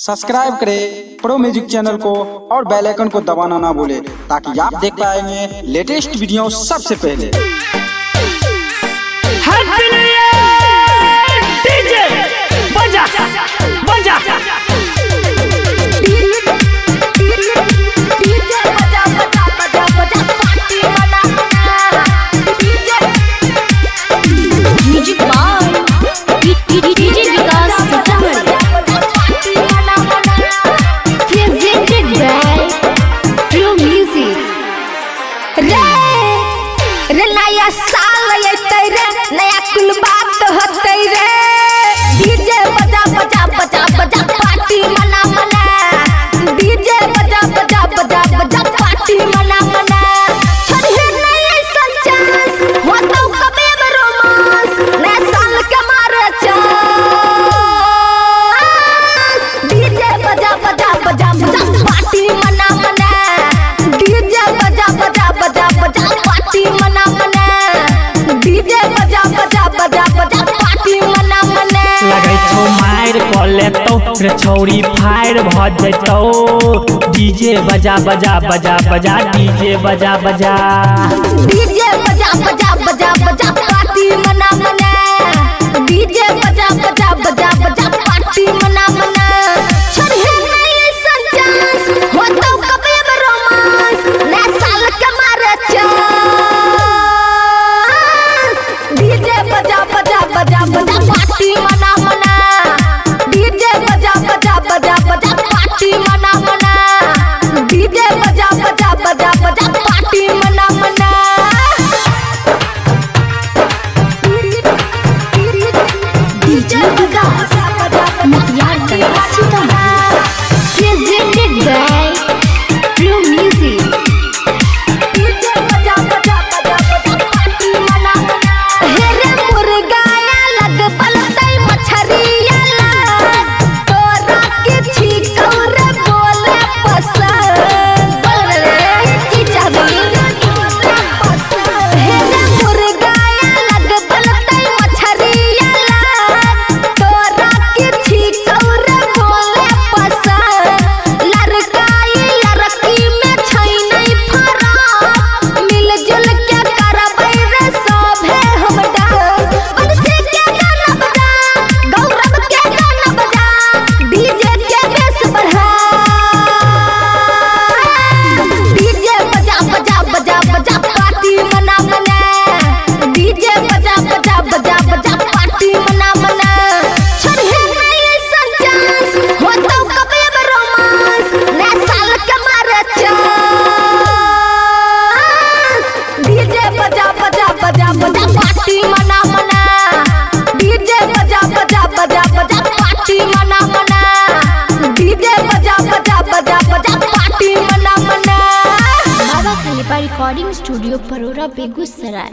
Subscribe करें pro music channel को और बेल आइकन को दबाना ना भूलें ताकि आप देख पाएंगे लेटेस्ट वीडियो सबसे पहले। नया साल अतै रे, नया कुल बात होतै रे। डीजे बजा बजा बजा बजा पार्टी मना मना। डीजे बजा बजा बजा बजा पार्टी मना मना। छोड़िए नया संचास, हो तो कबे रोमांस, नया साल के मारे चांस। डीजे बजा बजा बजा बजा पार्टी मना मना। डीजे बजा बजा बजा बजा पार्टी मना मना। डीजे बजा बजा बजा बजा पार्टी मना मना। लगै छौ मार क लेतौ रे छौरी फायर भ जतौ। डीजे बजा बजा बजा बजा डीजे बजा बजा। डीजे बजा बजा बजा बजा पार्टी मना मना। डीजे बजा बजा बजा बजा पार्टी मना मना। छोड़िए नया संचास, हो तो कबे रोमांस, नया साल के मारे चांस। बजा बजा पार्टी मना मना। डीजे बजा बजा बजा बजा पार्टी मना मना। डीजे बजा बजा बजा बजा पार्टी मना मना। डीजे बजा बजा बजा पार्टी मना मना। Presented by pro music. DJ बजा बजा बजा बजा पार्टी मना मना। हेरे मुर्गा रिकॉर्डिंग स्टूडियो परोरा बेगूसराय।